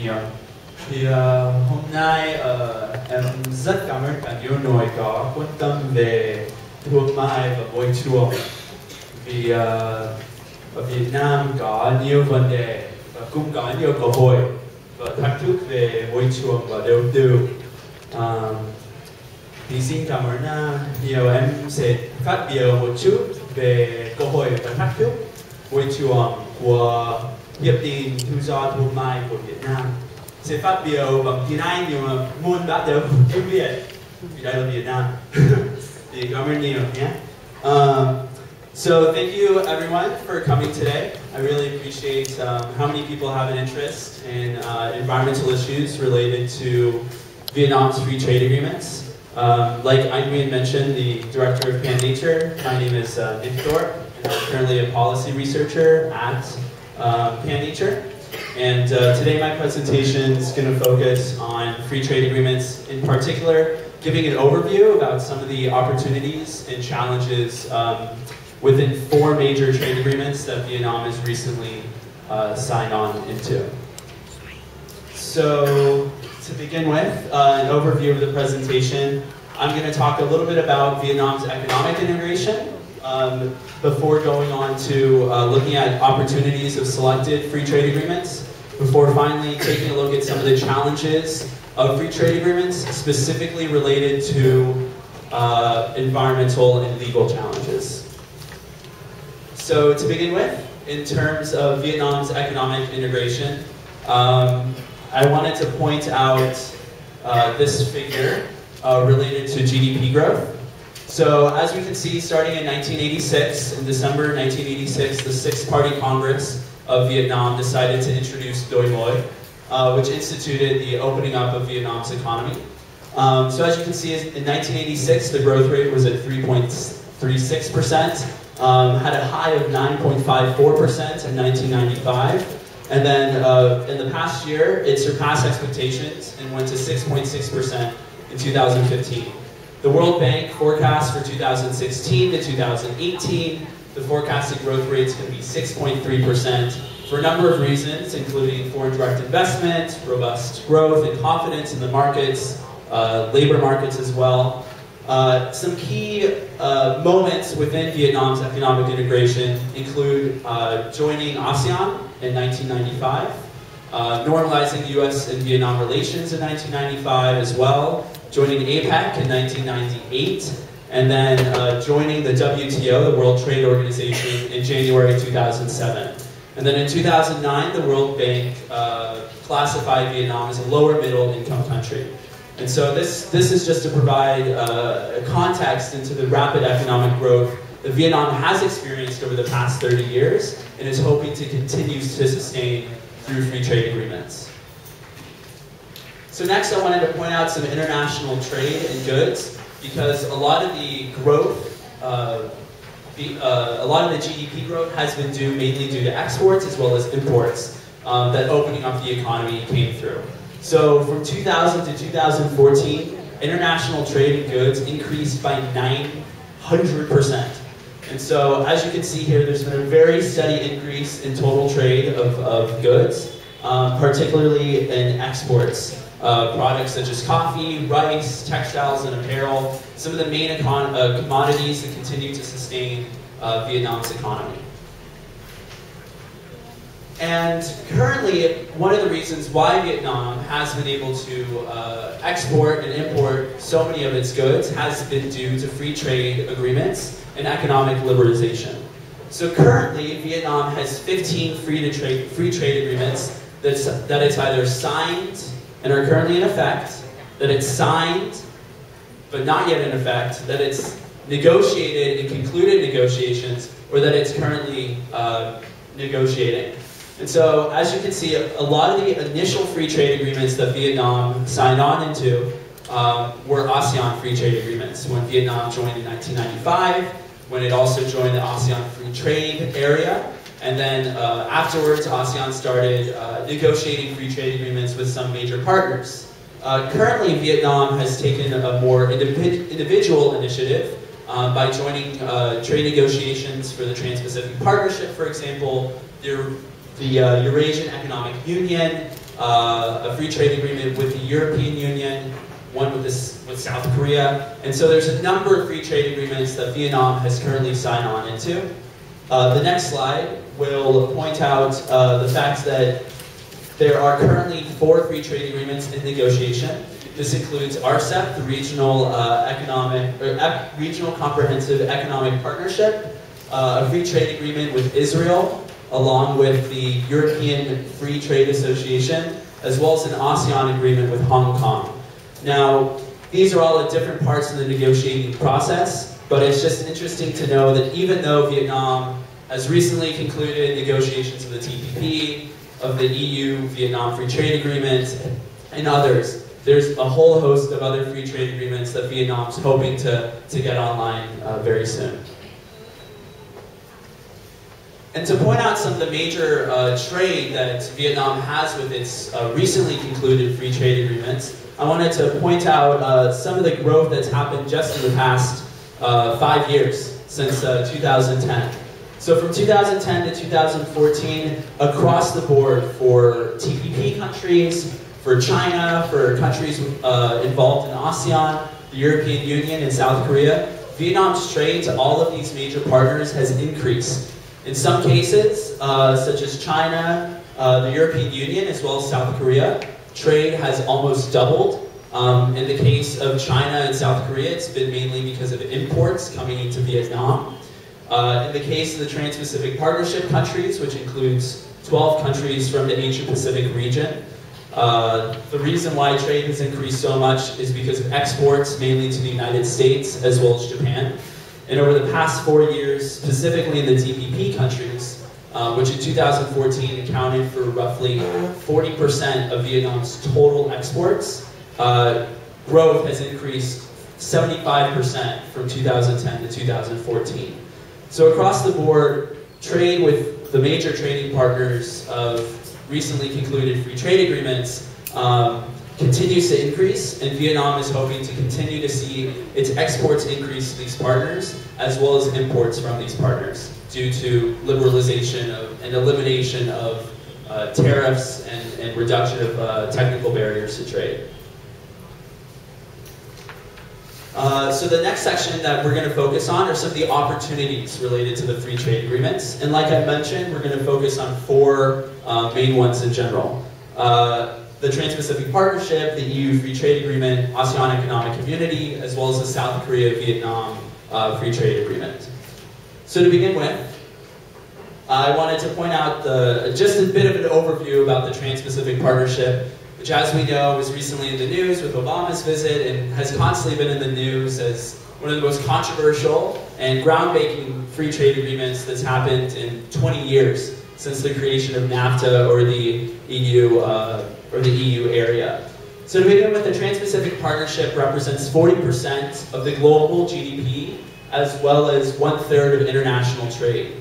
year. Thì hôm nay em rất cảm ơn cả nhiều người có quan tâm về thương mại và môi trường. Vì ở Việt Nam có nhiều vấn đề và cũng có nhiều cơ hội và thách thức về môi trường và đầu tư. Thì xin cảm ơn nhiều. Em sẽ phát biểu một chút về cơ hội và thách thức môi trường của hiệp định tự do thương mại của Việt Nam. Sẽ phát biểu bằng tiếng Anh nhưng mà muốn bắt đầu tiếng Việt vì đây là Việt Nam. Thì cảm ơn nhiều nhé. So thank you everyone for coming today. I really appreciate how many people have an interest in environmental issues related to Vietnam's free trade agreements. Like Nguyen mentioned, the director of PanNature, my name is Nick Thorpe, and I'm currently a policy researcher at PanNature. And today my presentation is going to focus on free trade agreements, in particular, giving an overview about some of the opportunities and challenges within four major trade agreements that Vietnam has recently signed on into. So, to begin with, an overview of the presentation. I'm going to talk a little bit about Vietnam's economic integration before going on to looking at opportunities of selected free trade agreements, before finally taking a look at some of the challenges of free trade agreements, specifically related to environmental and legal challenges. So to begin with, in terms of Vietnam's economic integration, I wanted to point out this figure related to GDP growth. So as we can see, starting in 1986, in December 1986, the Sixth Party Congress of Vietnam decided to introduce Doi Moi, which instituted the opening up of Vietnam's economy. So as you can see, in 1986, the growth rate was at 3.36%, had a high of 9.54% in 1995. And then in the past year, it surpassed expectations and went to 6.6% in 2015. The World Bank forecast for 2016 to 2018, the forecasted growth rates can be 6.3% for a number of reasons, including foreign direct investment, robust growth and confidence in the markets, labor markets as well. Some key moments within Vietnam's economic integration include joining ASEAN in 1995, normalizing U.S. and Vietnam relations in 1995 as well, joining APEC in 1998, and then joining the WTO, the World Trade Organization, in January 2007. And then in 2009, the World Bank classified Vietnam as a lower middle income country. And so this is just to provide a context into the rapid economic growth that Vietnam has experienced over the past 30 years and is hoping to continue to sustain through free trade agreements. So next I wanted to point out some international trade in goods, because a lot of the growth, a lot of the GDP growth has been due mainly due to exports as well as imports that opening up the economy came through. So from 2000 to 2014, international trade in goods increased by 900%. And so as you can see here, there's been a very steady increase in total trade of goods, particularly in exports. Products such as coffee, rice, textiles, and apparel, some of the main commodities that continue to sustain Vietnam's economy. And currently, one of the reasons why Vietnam has been able to export and import so many of its goods has been due to free trade agreements and economic liberalization. So currently, Vietnam has 15 free trade agreements that it's either signed and are currently in effect, that it's signed but not yet in effect, that it's negotiated and concluded negotiations, or that it's currently negotiating. And so, as you can see, a lot of the initial free trade agreements that Vietnam signed on into were ASEAN free trade agreements. When Vietnam joined in 1995, when it also joined the ASEAN free trade area, and then afterwards, ASEAN started negotiating free trade agreements with some major partners. Currently, Vietnam has taken a more individual initiative by joining trade negotiations for the Trans-Pacific Partnership, for example, the Eurasian Economic Union, a free trade agreement with the European Union, one with South Korea. And so there's a number of free trade agreements that Vietnam has currently signed on into. The next slide will point out the fact that there are currently 4 free trade agreements in negotiation. This includes RCEP, the Regional Regional Comprehensive Economic Partnership, a free trade agreement with Israel, along with the European Free Trade Association, as well as an ASEAN agreement with Hong Kong. Now, these are all at different parts of the negotiating process, but it's just interesting to know that even though Vietnam has recently concluded negotiations of the TPP, of the EU Vietnam Free Trade Agreement, and others, there's a whole host of other free trade agreements that Vietnam's hoping to get online very soon. And to point out some of the major trade that Vietnam has with its recently concluded free trade agreements, I wanted to point out some of the growth that's happened just in the past 5 years, since 2010. So from 2010 to 2014, across the board for TPP countries, for China, for countries involved in ASEAN, the European Union, and South Korea, Vietnam's trade to all of these major partners has increased. In some cases, such as China, the European Union, as well as South Korea, trade has almost doubled. In the case of China and South Korea, it's been mainly because of imports coming into Vietnam. In the case of the Trans-Pacific Partnership countries, which includes 12 countries from the Asia-Pacific region, the reason why trade has increased so much is because of exports, mainly to the United States, as well as Japan. And over the past 4 years, specifically in the TPP countries, which in 2014 accounted for roughly 40% of Vietnam's total exports, growth has increased 75% from 2010 to 2014. So across the board, trade with the major trading partners of recently concluded free trade agreements continues to increase, and Vietnam is hoping to continue to see its exports increase to these partners, as well as imports from these partners, due to liberalization of, and elimination of tariffs and reduction of technical barriers to trade. So the next section that we're going to focus on are some of the opportunities related to the free trade agreements. And like I mentioned, we're going to focus on 4 main ones in general. The Trans-Pacific Partnership, the EU Free Trade Agreement, ASEAN Economic Community, as well as the South Korea-Vietnam Free Trade Agreement. So to begin with, I wanted to point out just a bit of an overview about the Trans-Pacific Partnership, which, as we know, was recently in the news with Obama's visit and has constantly been in the news as one of the most controversial and groundbreaking free trade agreements that's happened in 20 years since the creation of NAFTA or the EU area. So to begin with, the Trans-Pacific Partnership represents 40% of the global GDP, as well as 1/3 of international trade.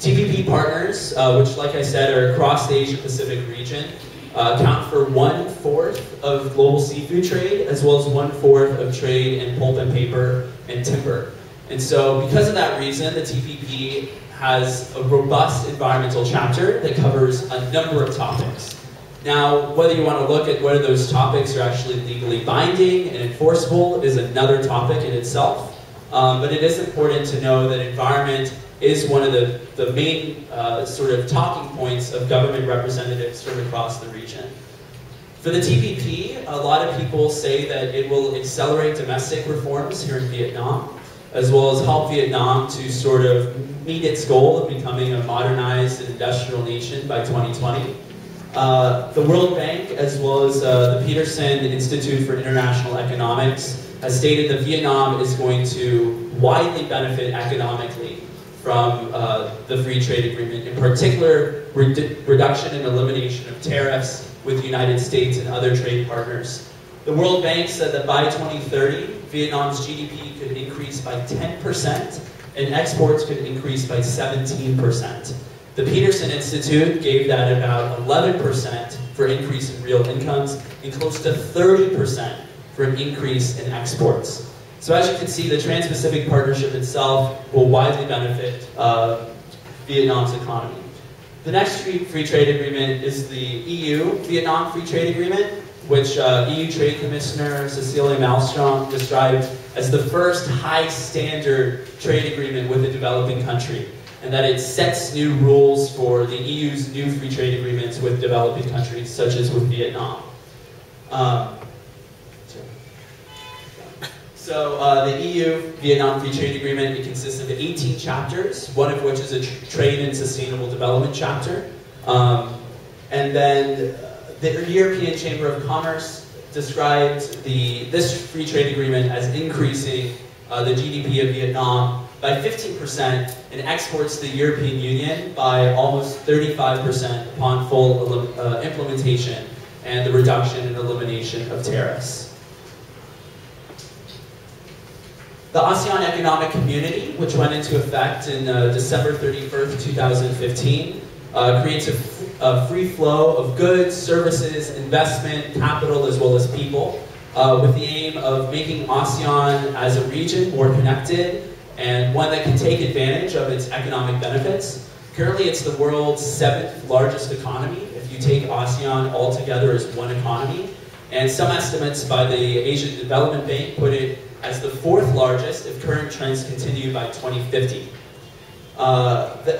TPP partners, which, like I said, are across the Asia-Pacific region, account for 1/4 of global seafood trade, as well as 1/4 of trade in pulp and paper and timber. And so because of that reason, the TPP has a robust environmental chapter that covers a number of topics. Now, whether you want to look at whether those topics are actually legally binding and enforceable is another topic in itself. But it is important to know that environment is one of the main sort of talking points of government representatives from across the region. For the TPP, a lot of people say that it will accelerate domestic reforms here in Vietnam, as well as help Vietnam to sort of meet its goal of becoming a modernized and industrial nation by 2020. The World Bank, as well as the Peterson Institute for International Economics, has stated that Vietnam is going to widely benefit economically from the free trade agreement, in particular reduction and elimination of tariffs with the United States and other trade partners. The World Bank said that by 2030, Vietnam's GDP could increase by 10% and exports could increase by 17%. The Peterson Institute gave that about 11% for increase in real incomes and close to 30% for an increase in exports. So as you can see, the Trans-Pacific Partnership itself will widely benefit Vietnam's economy. The next free trade agreement is the EU-Vietnam Free Trade Agreement, which EU Trade Commissioner Cecilia Malmström described as the first high-standard trade agreement with a developing country, and that it sets new rules for the EU's new free trade agreements with developing countries, such as with Vietnam. The EU-Vietnam Free Trade Agreement, it consists of 18 chapters, one of which is a trade and sustainable development chapter. And then the European Chamber of Commerce described this free trade agreement as increasing the GDP of Vietnam by 15% and exports to the European Union by almost 35% upon full implementation and the reduction and elimination of tariffs. The ASEAN Economic Community, which went into effect in December 31st, 2015, creates a free flow of goods, services, investment, capital, as well as people, with the aim of making ASEAN as a region more connected and one that can take advantage of its economic benefits. Currently, it's the world's 7th largest economy, if you take ASEAN all together as one economy. And some estimates by the Asian Development Bank put it as the 4th largest if current trends continue by 2050. The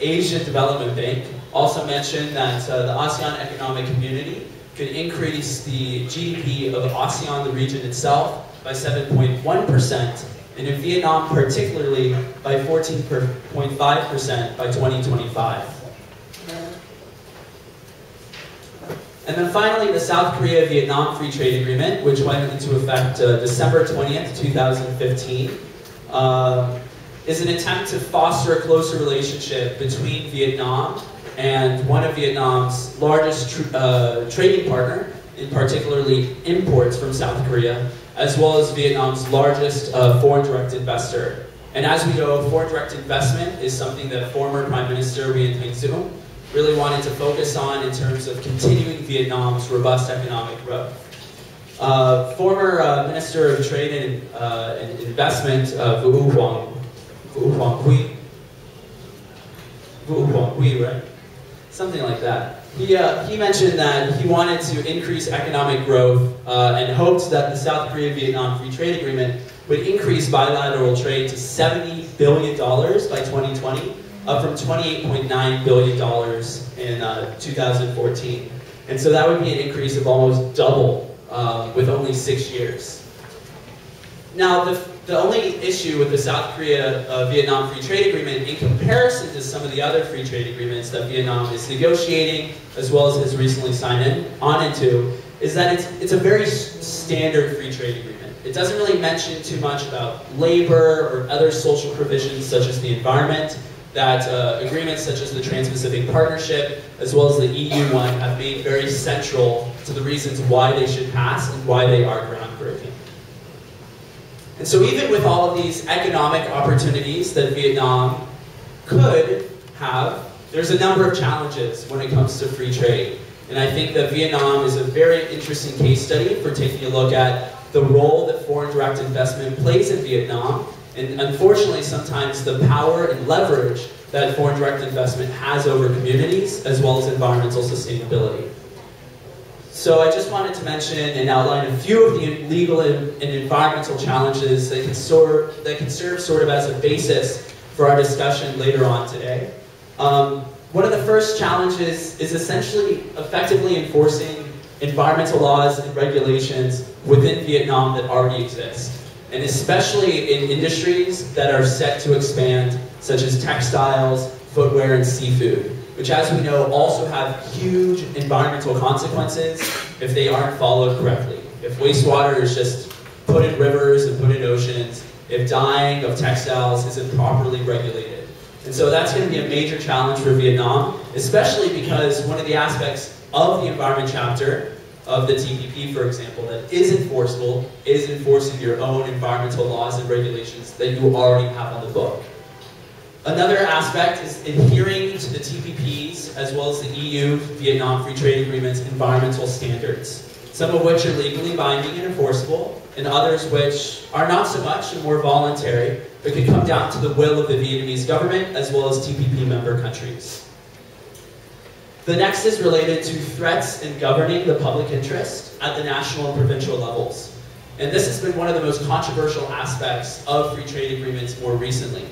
Asian Development Bank also mentioned that the ASEAN Economic Community could increase the GDP of ASEAN, the region itself, by 7.1%, and in Vietnam particularly by 14.5% by 2025. And then finally, the South Korea-Vietnam Free Trade Agreement, which went into effect December 20th, 2015, is an attempt to foster a closer relationship between Vietnam and one of Vietnam's largest trading partner, in particularly imports from South Korea, as well as Vietnam's largest foreign direct investor. And as we know, foreign direct investment is something that former Prime Minister Nguyen Tan Dung really wanted to focus on in terms of continuing Vietnam's robust economic growth. Former Minister of Trade and Investment, Vuong Huy, right? Something like that. He mentioned that he wanted to increase economic growth and hoped that the South Korea-Vietnam Free Trade Agreement would increase bilateral trade to $70 billion by 2020, up from $28.9 billion in 2014. And so that would be an increase of almost double with only 6 years. Now, the only issue with the South Korea-Vietnam Free Trade Agreement, in comparison to some of the other free trade agreements that Vietnam is negotiating, as well as has recently signed on into, is that it's a very standard free trade agreement. It doesn't really mention too much about labor or other social provisions, such as the environment, that agreements such as the Trans-Pacific Partnership, as well as the EU one, have made very central to the reasons why they should pass and why they are groundbreaking. And so even with all of these economic opportunities that Vietnam could have, there's a number of challenges when it comes to free trade. And I think that Vietnam is a very interesting case study for taking a look at the role that foreign direct investment plays in Vietnam, and unfortunately, sometimes the power and leverage that foreign direct investment has over communities, as well as environmental sustainability. So I just wanted to mention and outline a few of the legal and environmental challenges that can serve sort of as a basis for our discussion later on today. One of the first challenges is essentially effectively enforcing environmental laws and regulations within Vietnam that already exist, and especially in industries that are set to expand, such as textiles, footwear, and seafood, which, as we know, also have huge environmental consequences if they aren't followed correctly. If wastewater is just put in rivers and put in oceans, if dyeing of textiles isn't properly regulated. And so that's going to be a major challenge for Vietnam, especially because one of the aspects of the environment chapter of the TPP, for example, that is enforceable, is enforcing your own environmental laws and regulations that you already have on the book. Another aspect is adhering to the TPPs, as well as the EU-Vietnam Free Trade Agreement's environmental standards, some of which are legally binding and enforceable, and others which are not so much and more voluntary, It could come down to the will of the Vietnamese government as well as TPP member countries. The next is related to threats in governing the public interest at the national and provincial levels. And this has been one of the most controversial aspects of free trade agreements more recently.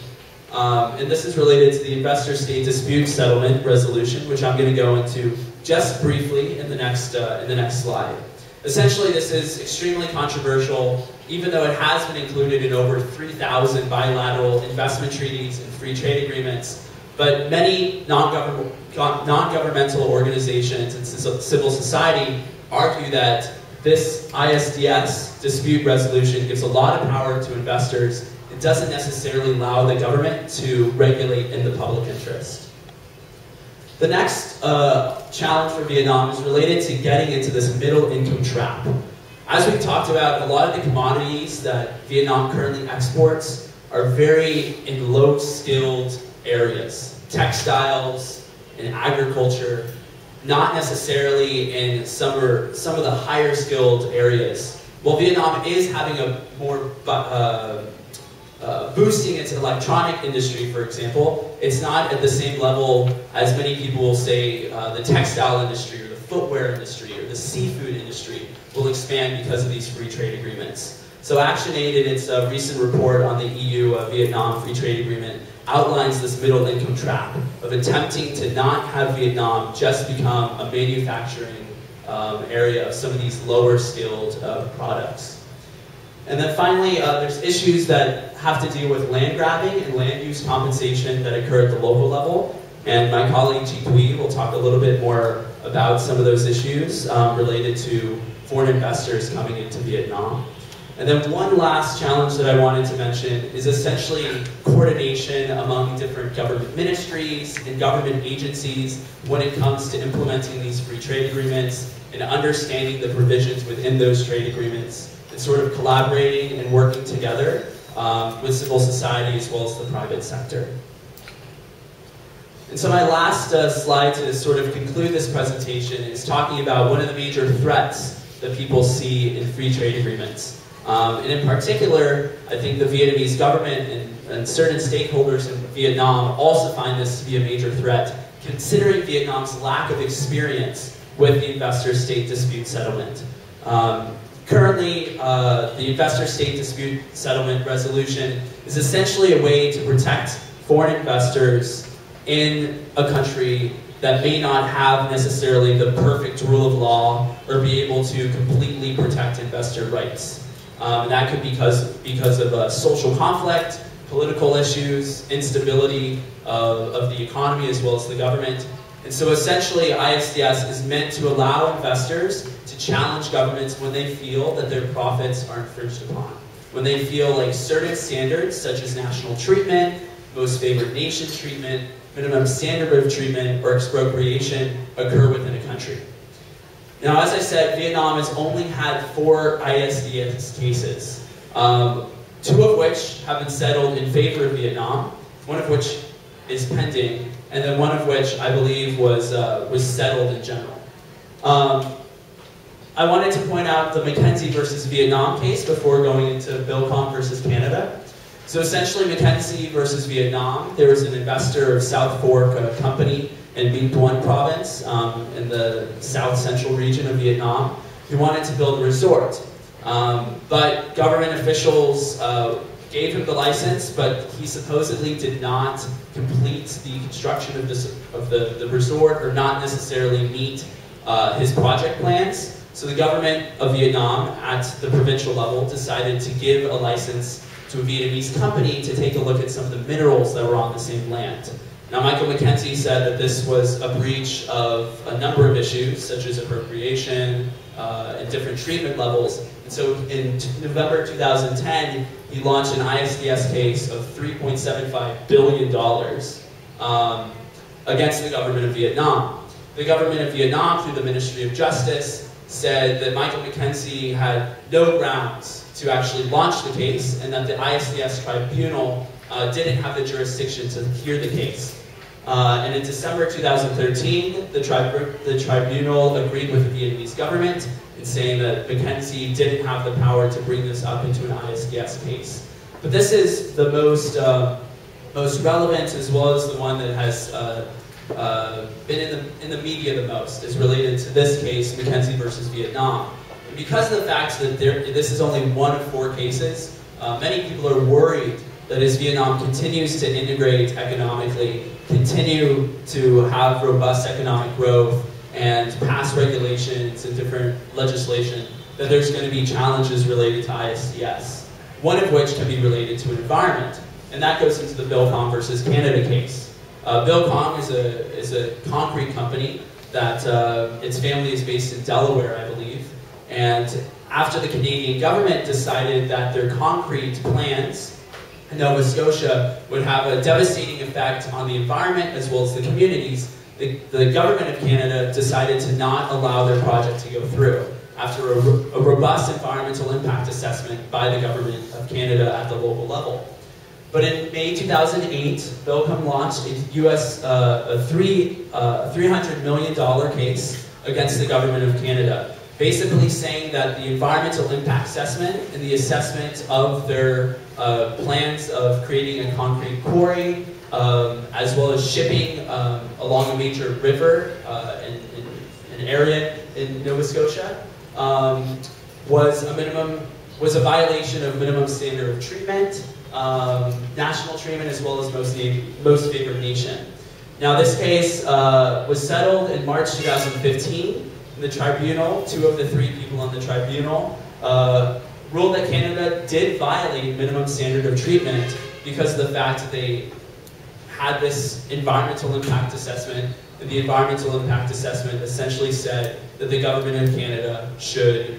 And this is related to the investor-state dispute settlement resolution, which I'm going to go into just briefly in the next slide. Essentially, this is extremely controversial, even though it has been included in over 3,000 bilateral investment treaties and free trade agreements, but many non-governmental organizations and civil society argue that this ISDS dispute resolution gives a lot of power to investors. It doesn't necessarily allow the government to regulate in the public interest. The next challenge for Vietnam is related to getting into this middle income trap. As we've talked about, a lot of the commodities that Vietnam currently exports are very in low-skilled areas, textiles and agriculture, not necessarily in some of the higher skilled areas. While Vietnam is having a more boosting its electronic industry, for example, it's not at the same level as many people will say the textile industry or the footwear industry or the seafood industry will expand because of these free trade agreements. So ActionAid, in its recent report on the EU-Vietnam Free Trade Agreement, outlines this middle income trap of attempting to not have Vietnam just become a manufacturing area of some of these lower skilled products. And then finally, there's issues that have to deal with land grabbing and land use compensation that occur at the local level. And my colleague Chi Thuy will talk a little bit more about some of those issues related to foreign investors coming into Vietnam. And then one last challenge that I wanted to mention is essentially coordination among different government ministries and government agencies when it comes to implementing these free trade agreements and understanding the provisions within those trade agreements and sort of collaborating and working together with civil society as well as the private sector. And so my last slide to sort of conclude this presentation is talking about one of the major threats that people see in free trade agreements. And in particular, I think the Vietnamese government and certain stakeholders in Vietnam also find this to be a major threat, considering Vietnam's lack of experience with the investor-state dispute settlement. Currently, the investor-state dispute settlement resolution is essentially a way to protect foreign investors in a country that may not have necessarily the perfect rule of law or be able to completely protect investor rights. And that could be because of social conflict, political issues, instability of the economy as well as the government. And so essentially ISDS is meant to allow investors to challenge governments when they feel that their profits are infringed upon, when they feel like certain standards such as national treatment, most favored nation treatment, minimum standard of treatment, or expropriation occur within a country. Now, as I said, Vietnam has only had 4 ISDS cases, 2 of which have been settled in favor of Vietnam, one of which is pending, and then one of which I believe was settled in general. I wanted to point out the McKenzie versus Vietnam case before going into Bilcon versus Canada. So essentially, McKenzie versus Vietnam, there was an investor of South Fork, a company, in Binh Duan province, in the south-central region of Vietnam, who wanted to build a resort. But government officials gave him the license, but he supposedly did not complete the construction of the resort or not necessarily meet his project plans. So the government of Vietnam at the provincial level decided to give a license to a Vietnamese company to take a look at some of the minerals that were on the same land. Now, Michael McKenzie said that this was a breach of a number of issues, such as appropriation and different treatment levels. And so in November 2010, he launched an ISDS case of $3.75 billion against the government of Vietnam. The government of Vietnam, through the Ministry of Justice, said that Michael McKenzie had no grounds to actually launch the case and that the ISDS tribunal didn't have the jurisdiction to hear the case. And in December 2013, the tribunal agreed with the Vietnamese government in saying that McKenzie didn't have the power to bring this up into an ISDS case. But this is the most most relevant, as well as the one that has been in the media the most, is related to this case, McKenzie versus Vietnam. And because of the fact that this is only one of four cases, many people are worried that as Vietnam continues to integrate economically, continue to have robust economic growth, and pass regulations and different legislation, that there's going to be challenges related to ISDS, one of which can be related to environment. And that goes into the Bilcon versus Canada case. Bilcon is a concrete company that its family is based in Delaware, I believe. And after the Canadian government decided that their concrete plans in Nova Scotia would have a devastating effect on the environment as well as the communities, the government of Canada decided to not allow their project to go through after a robust environmental impact assessment by the government of Canada at the local level. But in May 2008, Bilcon launched a US $300 million case against the government of Canada, basically saying that the environmental impact assessment and the assessment of their plans of creating a concrete quarry, as well as shipping along a major river in an area in Nova Scotia, was a violation of minimum standard of treatment, national treatment, as well as most favored nation. Now, this case was settled in March 2015. In the tribunal, two of the three people on the tribunal ruled that Canada did violate minimum standard of treatment because of the fact that they had this environmental impact assessment, and the environmental impact assessment essentially said that the government of Canada should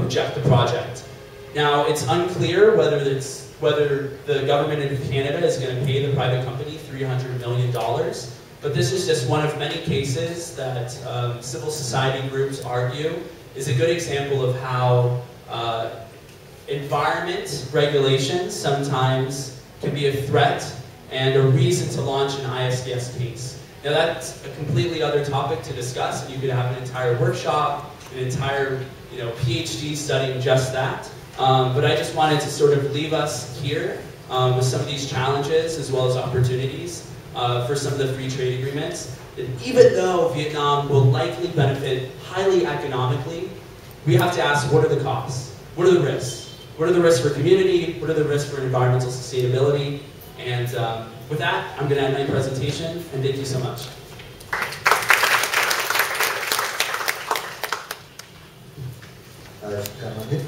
reject the project. Now, it's unclear whether the government of Canada is going to pay the private company $300 million, but this is just one of many cases that civil society groups argue is a good example of how environment regulations sometimes can be a threat and a reason to launch an ISDS case. Now, that's a completely other topic to discuss, and you could have an entire workshop, an entire PhD studying just that. But I just wanted to sort of leave us here with some of these challenges as well as opportunities for some of the free trade agreements. And even though Vietnam will likely benefit highly economically, we have to ask, what are the costs? What are the risks? What are the risks for community? What are the risks for environmental sustainability? And with that, I'm going to end my presentation, and thank you so much.